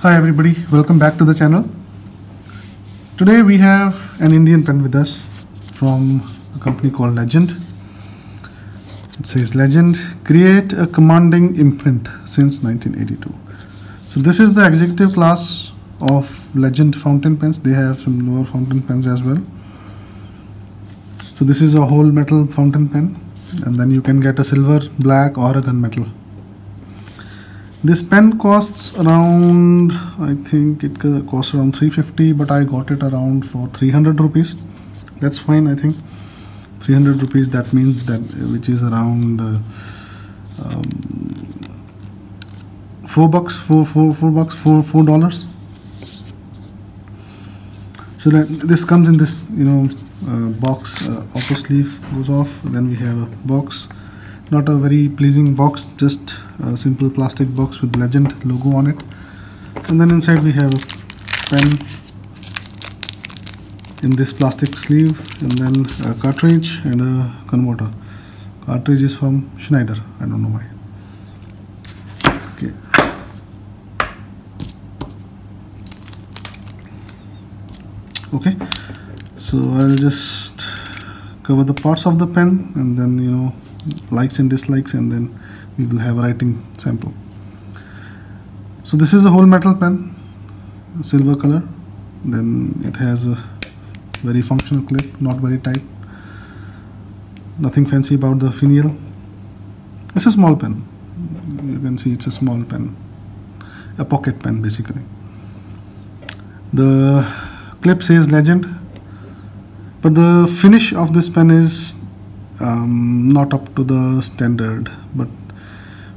Hi everybody, welcome back to the channel. Today we have an Indian pen with us from a company called Legend. It says Legend, create a commanding imprint since 1982. So this is the executive class of Legend fountain pens. They have some lower fountain pens as well. So this is a whole metal fountain pen, and then you can get a silver, black or a gunmetal. This pen costs around, I think it costs around 350, but I got it around for 300 rupees. That's fine, I think 300 rupees. That means that, which is around $4. So that this comes in this, you know, box. Upper sleeve goes off. Then we have a box. Not a very pleasing box, just a simple plastic box with Legend logo on it. And then inside we have a pen in this plastic sleeve, and then a cartridge and a converter. Cartridge is from Schneider, I don't know why. Okay. Okay, so I'll just cover the parts of the pen, and then, you know, likes and dislikes, and then we will have a writing sample. So this is a whole metal pen, silver color. Then it has a very functional clip, not very tight, nothing fancy about the finial. It's a small pen, you can see it's a small pen, a pocket pen basically. The clip says Legend, but the finish of this pen is not up to the standard, but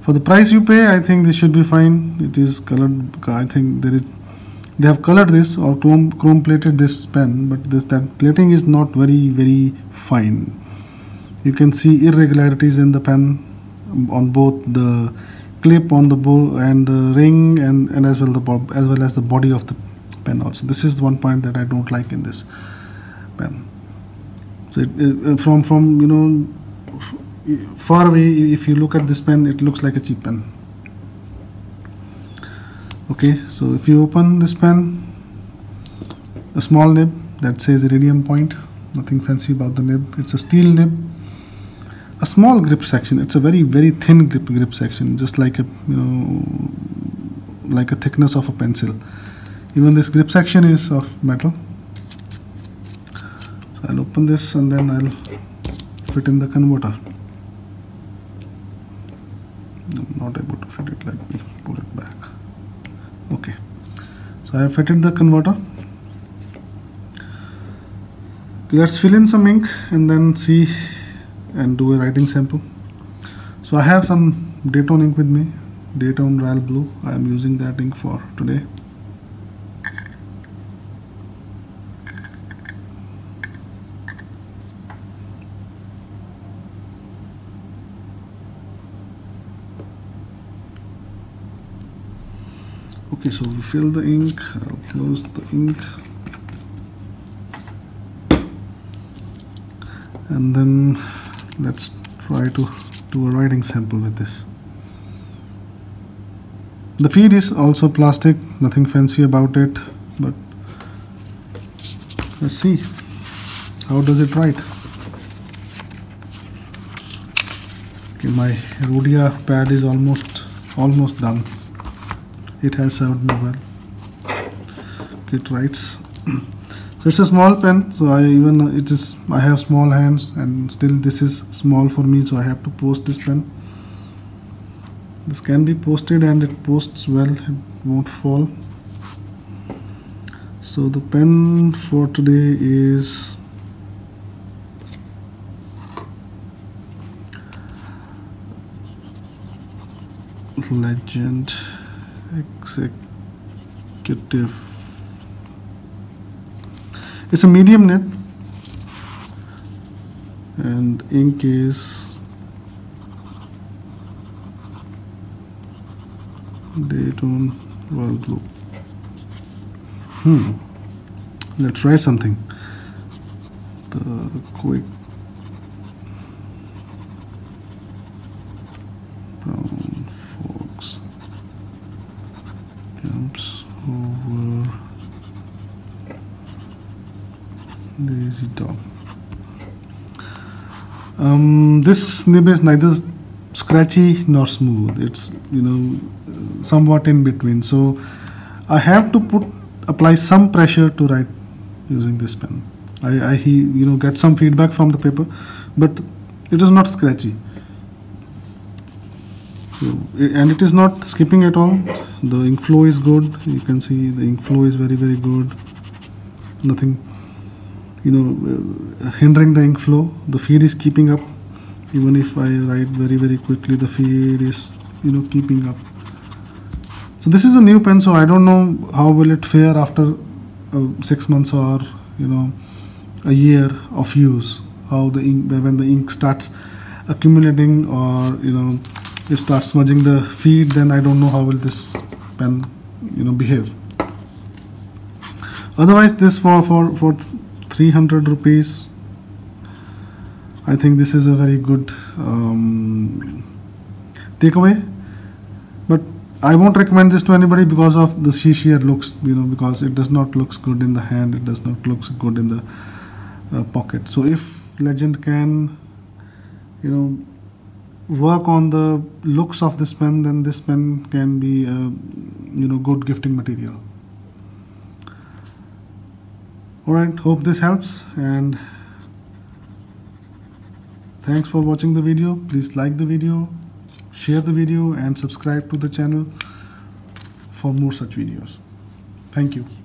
for the price you pay, I think this should be fine. It is colored. I think they have colored this or chrome plated this pen, but that plating is not very fine. You can see irregularities in the pen on both the clip on the bow and the ring, and as well as the body of the pen also. This is one point that I don't like in this pen. So from you know, far away, if you look at this pen, it looks like a cheap pen. Okay, so if you open this pen, a small nib that says Iridium Point, nothing fancy about the nib. It's a steel nib, a small grip section. It's a very thin grip section, just like a, you know, like a thickness of a pencil. Even this grip section is of metal. I'll open this and then I'll fit in the converter. I'm not able to fit it. Let me pull it back. Okay, so I have fitted the converter. Let's fill in some ink and then see and do a writing sample. So I have some Daytona ink with me, Daytona Royal Blue. I am using that ink for today. Okay, so we fill the ink. I'll close the ink, and then let's try to do a writing sample with this. The feed is also plastic, nothing fancy about it, but let's see how does it write. Okay, my Rhodia pad is almost done. It has served me well. It writes. So it's a small pen. So I have small hands, and still this is small for me. So I have to post this pen. This can be posted, and it posts well. It won't fall. So the pen for today is Legend Executive. It's a medium nib, and ink is Daytona Royal Blue. Let's write something. The quick brown fox jumps is it all? This nib is neither scratchy nor smooth. It's, you know, somewhat in between. So I have to apply some pressure to write using this pen. I get some feedback from the paper, but it is not scratchy. So, and it is not skipping at all. The ink flow is good. You can see the ink flow is very, very good. Nothing, you know, hindering the ink flow. The feed is keeping up. Even if I write very, very quickly, the feed is, you know, keeping up. So this is a new pen, so I don't know how will it fare after 6 months or, you know, a year of use. How the ink, when the ink starts accumulating or, you know, it starts smudging the feed, then I don't know how will this pen, you know, behave. Otherwise, this for 300 rupees, I think this is a very good takeaway. But I won't recommend this to anybody because of the sheer looks, you know, because it does not look good in the hand, it does not look good in the pocket. So if Legend can, you know, work on the looks of this pen, then this pen can be, you know, good gifting material. Alright, hope this helps, and thanks for watching the video. Please like the video, share the video, and subscribe to the channel for more such videos. Thank you.